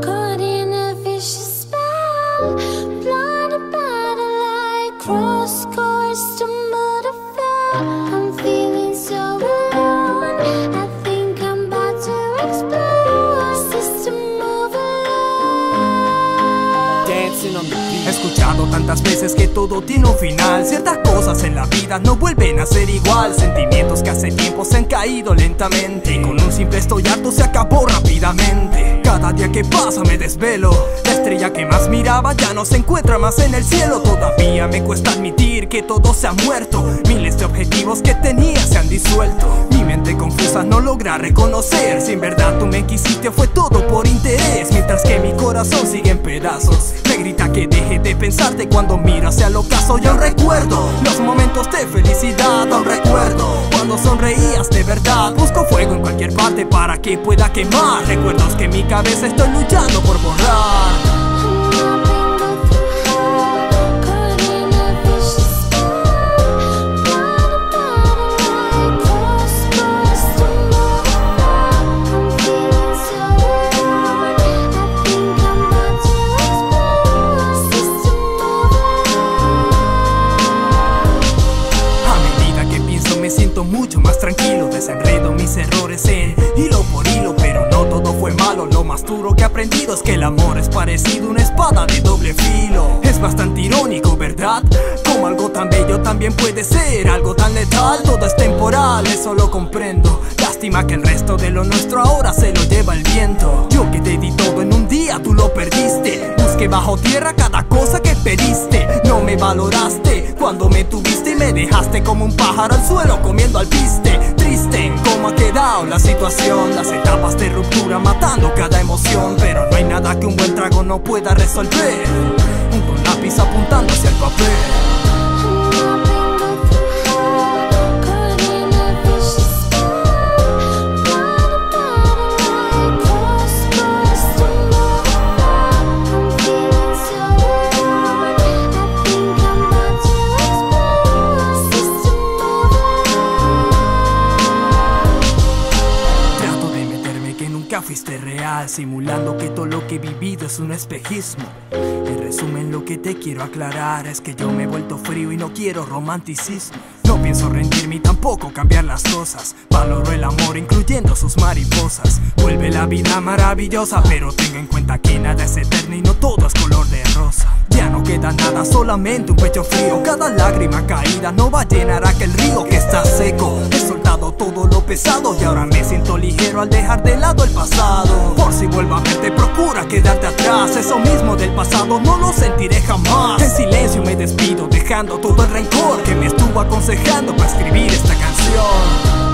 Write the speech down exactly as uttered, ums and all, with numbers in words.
caught in a vicious spell, blinded by the light, cross course, stumbled or fell. I'm feeling so alone, I think I'm about to explode. System overload. Dancing on the beat. He escuchado tantas veces que todo tiene un final. Ciertas cosas en la vida no vuelven a ser igual. Sentimientos que hace tiempo se han caído lentamente y con un simple estoy harto se acabó rápidamente. Cada día que pasa me desvelo. La estrella que más miraba ya no se encuentra más en el cielo. Todavía me cuesta admitir que todo se ha muerto. Miles de objetivos que tenía se han disuelto. Mi mente confusa no logra reconocer si en verdad tú me quisiste o fue todo por interés. Mientras que mi corazón sigue en pedazos. Me grita que deje de pensarte cuando miro hacia el ocaso. Yo recuerdo los momentos de felicidad, aún recuerdo cuando sonreías de verdad. Busco fuego en cualquier parte para que pueda quemar recuerdos que en mi cabeza estoy luchando por borrar. Mucho más tranquilo, desenredo mis errores en hilo por hilo, pero no todo fue malo. Lo más duro que he aprendido es que el amor es parecido a una espada de doble filo. Es bastante irónico, ¿verdad? Como algo tan bello también puede ser algo tan letal. Todo es temporal, eso lo comprendo. Lástima que el resto de lo nuestro ahora se lo lleva el viento. Yo que te di todo en un día, tú lo perdiste. Busqué bajo tierra cada cosa que pediste. No me valoraste cuando me tuviste y me dejaste como un pájaro al suelo comiendo alpiste. Triste en cómo ha quedado la situación, las etapas de ruptura matando cada emoción. Pero no hay nada que un buen trago no pueda resolver, un lápiz apuntando hacia el papel. Fuiste real, simulando que todo lo que he vivido es un espejismo. En resumen, lo que te quiero aclarar es que yo me he vuelto frío y no quiero romanticismo. No pienso rendirme y tampoco cambiar las cosas. Valoro el amor incluyendo sus mariposas. Vuelve la vida maravillosa, pero tenga en cuenta que nada es eterno y no todo es color de rosa. Ya no queda nada, solamente un pecho frío. Cada lágrima caída no va a llenar aquel río que está seco. He soltado todo lo pesado y ahora me siento ligero al dejar de lado el pasado. Por si vuelvo a verte, procura quedarte atrás. Eso mismo del pasado no lo sentiré jamás. En silencio me despido, dejando todo el rencor que me estuvo aconsejando para escribir esta canción.